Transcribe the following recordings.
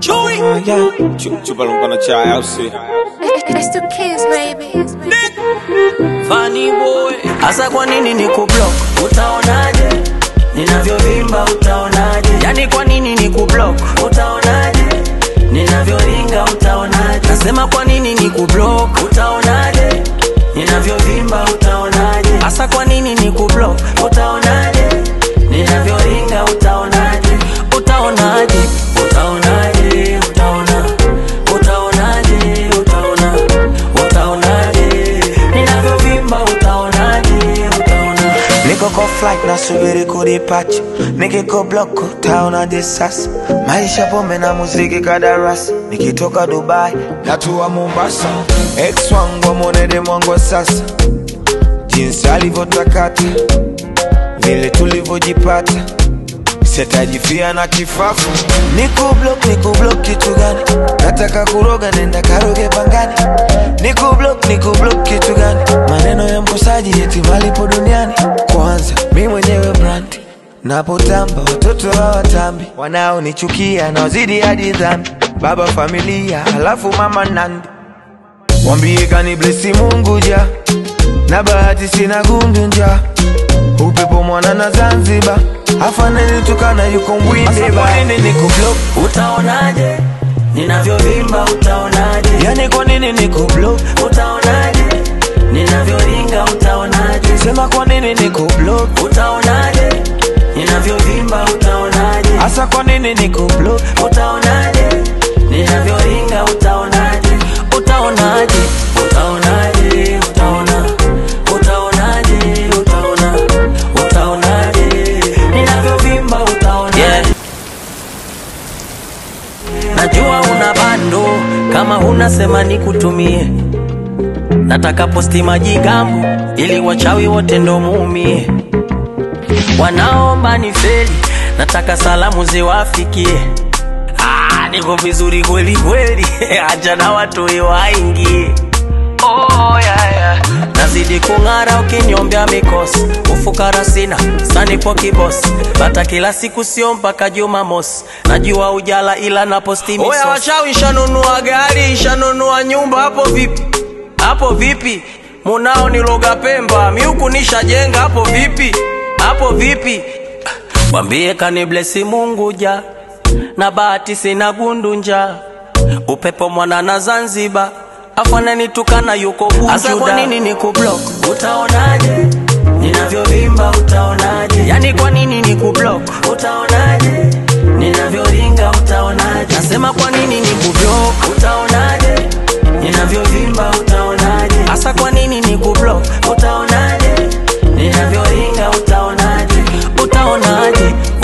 Chewy, chupa lompana chai, see. It's the kiss, baby. Funny boy, asa kwa nini nikublock? Utaonaje? Ninavyovimba utaonaje? Yani kwa nini nikublock? Utaonaje? Ninavyoringa utaonaje? Nasema kwa nini nikublock? Utaonaje? Ninavyovimba utaonaje? Asa kwa nini nikublock? Utaonaje? Ninavyoringa utaonaje? Utaonaje? Utaonaje? Niko flight na subiri kuripatch, nikiko block utaonaje sasa? Maisha pombe na muziki kadarasi, nikitoka Dubai natua Mombasa. Ex wangu amonede mwangu sasa, jinsi alivyotakata vile tulivyojipata, sitajifia na kifafu. Niko block kitu gani? Nataka kuroga nenda karoge bangani. Niko block kitu gani? Maneno ya mkosaji yeti malipo duniani. Kwanza mimi mwenyewe brandi, napotamba watoto hawatambi, wanaonichukia na wazidi hadi dhambi. Baba familia halafu mama nandi, wambie gani blessi Mungu ja, na bahati sina gungunja. Upepo mwana na Zanzibar, afaneni tukana yuko mwinde. Asa kwa nini nikublock? Utaonaje? Ninavyovimba utaonaje? Yani kwa nini nikublock? Utaonaje? Ninavyoringa utaonaje? Sema kwa nini nikublock? Utaonaje? Ninavyovimba utaonaje? Asa kwa nini nikublock? Utaonaje? Ninavyoringa utaonaje? Utaonaje? Utaonaje? Utaonaje? Najua una bando, kama unasema nikutumie. Nataka posti maji gambu, ili wachawi wote ndo muumie. Wanaomba nifeli, nataka salamu ziwafikie. Niko vizuri kweli kweli, acha na watu iwaingie. Oh yeah. Nazidi kung'ara ukiniombea mikosi, ufukara sina, sanipo kibosi. Bata kila siku sio mpaka Jumamosi, najua ujala ila na posti misos. Oya wachawi shanunua gari, shanunua nyumba, hapo vipi? Hapo vipi? Munao niloga Pemba, miuku nishajenga, hapo vipi? Hapo vipi? Wambie kaniblesi Mungu ja, na bahati sina gundunja. Upepo mwana na Zanzibar, afanani tukana yuko bujuda. Asa kwa nini nikublock? Utaonaje? Ninavyovimba utaonaje? Yani kwa nini nikublock? Utaonaje? Ninavyoringa utaonaje? Nasema kwa nini nikublock? Utaonaje? Ninavyovimba utaonaje? Asa kwa nini nikublock? Utaonaje? Ninavyoringa utaonaje? Utaonaje? Utaonaje?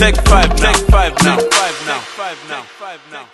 Take five now.